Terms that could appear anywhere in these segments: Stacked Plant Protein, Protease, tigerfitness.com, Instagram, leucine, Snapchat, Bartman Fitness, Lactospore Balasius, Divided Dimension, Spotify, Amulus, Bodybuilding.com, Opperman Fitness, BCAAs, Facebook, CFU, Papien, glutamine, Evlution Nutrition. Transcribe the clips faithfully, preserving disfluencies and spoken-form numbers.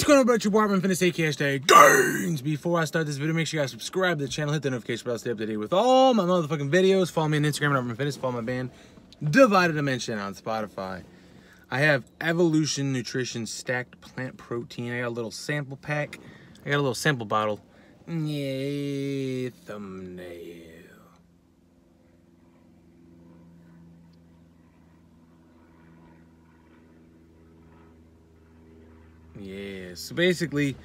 What's going on, about your Bartman Fitness, aka Stacked Gains? Before I start this video, make sure you guys subscribe to the channel, hit the notification bell, stay up to date with all my motherfucking videos. Follow me on Instagram at Bartman Fitness. Follow my band Divided Dimension on Spotify. I have Evlution Nutrition Stacked Plant Protein. I got a little sample pack. I got a little sample bottle. Yay, thumbnail. Yeah, so basically,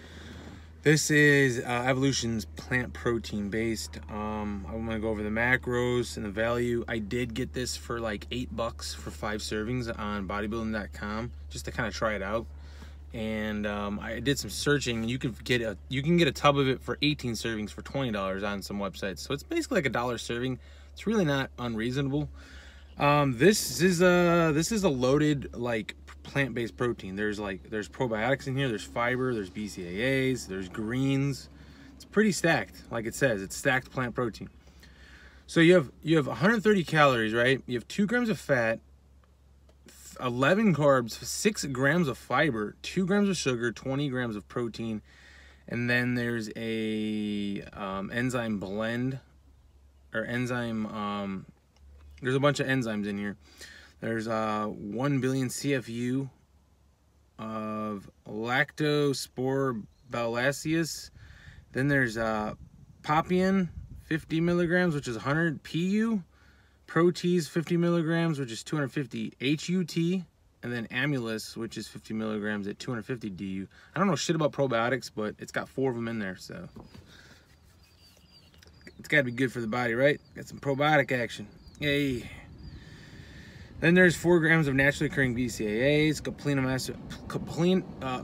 this is uh, Evolution's plant protein based. Um, I'm gonna go over the macros and the value. I did get this for like eight bucks for five servings on bodybuilding dot com just to kind of try it out. And um, I did some searching. You can get a you can get a tub of it for eighteen servings for twenty dollars on some websites. So it's basically like a dollar serving. It's really not unreasonable. Um, this is a this is a loaded like plant-based protein. There's like there's probiotics in here. There's fiber. There's B C A As. There's greens. It's pretty stacked. Like it says, it's stacked plant protein. So you have you have one hundred thirty calories, right? You have two grams of fat, eleven carbs, six grams of fiber, two grams of sugar, twenty grams of protein, and then there's a um, enzyme blend or enzyme. Um, There's a bunch of enzymes in here. There's uh, one billion C F U of Lactospore Balasius. Then there's uh, Papien, fifty milligrams, which is one hundred. P U, Protease, fifty milligrams, which is two hundred fifty. H U T, and then Amulus, which is fifty milligrams at two hundred fifty D U. I don't know shit about probiotics, but it's got four of them in there, so. It's gotta be good for the body, right? Got some probiotic action. Yay. Then there's four grams of naturally occurring B C A As, complete amino acid, complete, uh,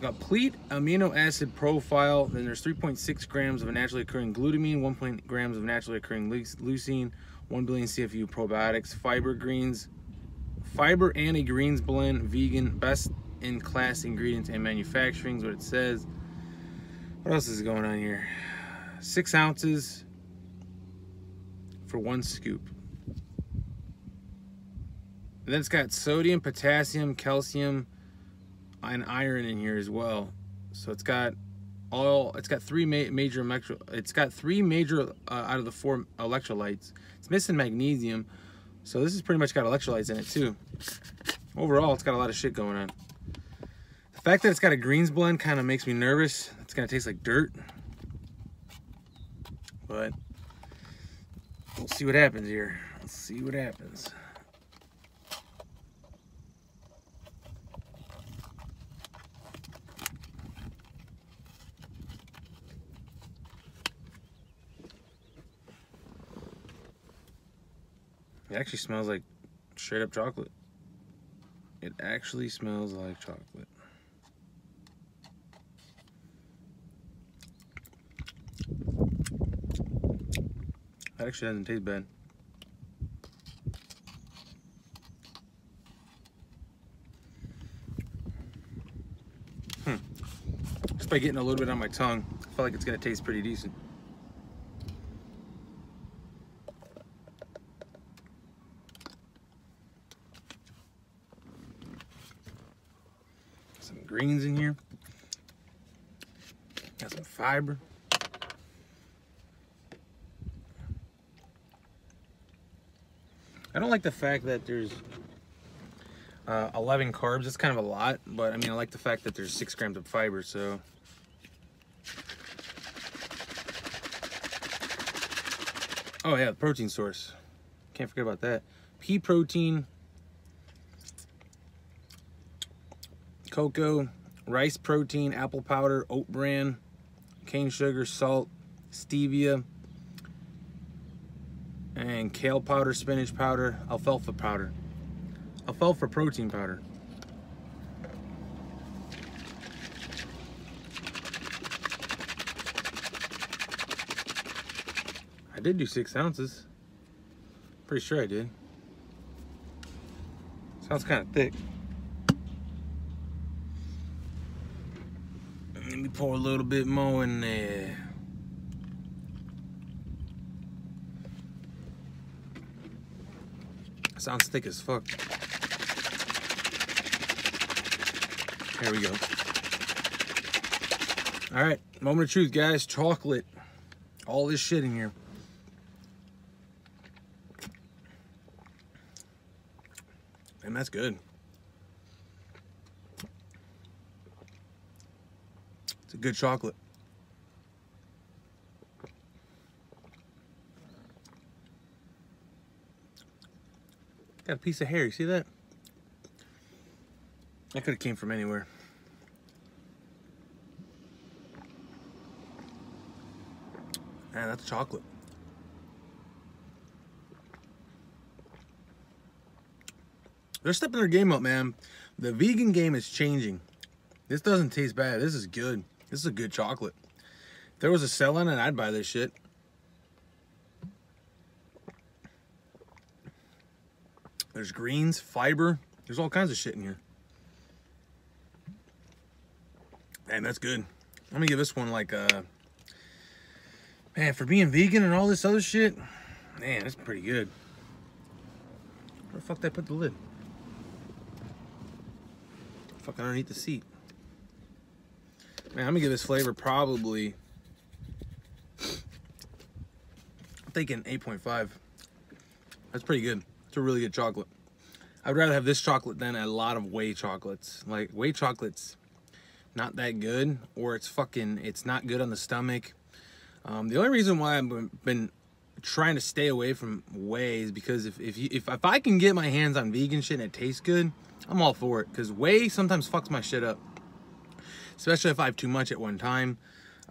complete amino acid profile. Then there's three point six grams of a naturally occurring glutamine, one point eight grams of naturally occurring leucine, one billion C F U probiotics, fiber greens, fiber and a greens blend, vegan, best in class ingredients and manufacturing is what it says. What else is going on here? Six ounces for one scoop. And then it's got sodium, potassium, calcium, and iron in here as well. So it's got all. It's got three ma major electro. It's got three major uh, out of the four electrolytes. It's missing magnesium. So this has pretty much got electrolytes in it too. Overall, it's got a lot of shit going on. The fact that it's got a greens blend kind of makes me nervous. It's gonna taste like dirt. But we'll see what happens here. Let's see what happens. It actually smells like straight up chocolate. It actually smells like chocolate. That actually doesn't taste bad. Hmm. Just by getting a little bit on my tongue, I feel like it's gonna taste pretty decent. Greens in here, got some fiber. I don't like the fact that there's uh, eleven carbs. It's kind of a lot, but I mean, I like the fact that there's six grams of fiber, so. Oh yeah, the protein source. Can't forget about that. Pea protein, cocoa, rice protein, apple powder, oat bran, cane sugar, salt, stevia, and kale powder, spinach powder, alfalfa powder, alfalfa protein powder. I did do six ounces. Pretty sure I did. Sounds kind of thick. Let me pour a little bit more in there. Sounds thick as fuck. Here we go. All right, moment of truth, guys. Chocolate, all this shit in here. And that's good. It's a good chocolate. Got a piece of hair, you see that? That could have came from anywhere. Man, that's chocolate. They're stepping their game up, man. The vegan game is changing. This doesn't taste bad. This is good. This is a good chocolate. If there was a sell on it, I'd buy this shit. There's greens, fiber. There's all kinds of shit in here. Man, that's good. I'm gonna give this one like a... Man, for being vegan and all this other shit, man, it's pretty good. Where the fuck did I put the lid? Fucking underneath the seat. Man, I'm gonna give this flavor probably, I'm thinking eight point five. That's pretty good. It's a really good chocolate. I'd rather have this chocolate than a lot of whey chocolates. Like, whey chocolate's not that good, or it's fucking, it's not good on the stomach. Um, the only reason why I've been trying to stay away from whey is because if if, you, if if I can get my hands on vegan shit and it tastes good, I'm all for it. Because whey sometimes fucks my shit up, especially if I have too much at one time.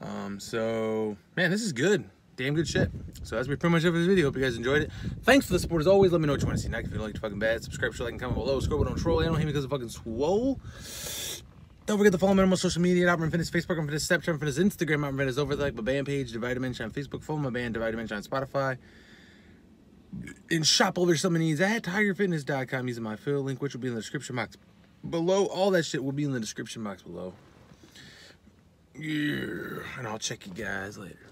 Um, so, man, this is good. Damn good shit. So that's pretty much it for this video. Hope you guys enjoyed it. Thanks for the support as always. Let me know what you want to see next. If you don't like it fucking bad, subscribe, share, like, and comment below. Scroll, don't troll. I don't hate me because I'm fucking swole. Don't forget to follow me on my social media at Opperman Fitness, Facebook, Opperman Fitness, Snapchat, Opperman Fitness, Instagram, Opperman Fitness, over there, like my band page, Divided Dimension on Facebook, follow my band, Divided Dimension on Spotify, and shop over some of these at tiger fitness dot com using my affiliate link, which will be in the description box below. All that shit will be in the description box below. Yeah, and I'll check you guys later.